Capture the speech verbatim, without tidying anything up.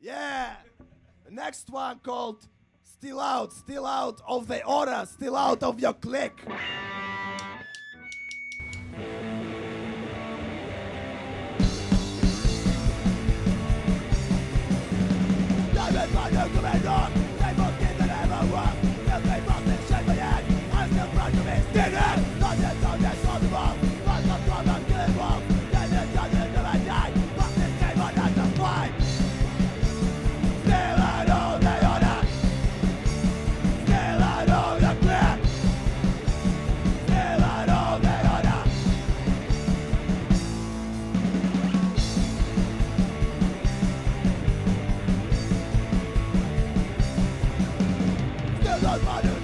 Yeah. The next one called Still Out, Still Out of the Aura, Still Out of Your Clique. Let's go.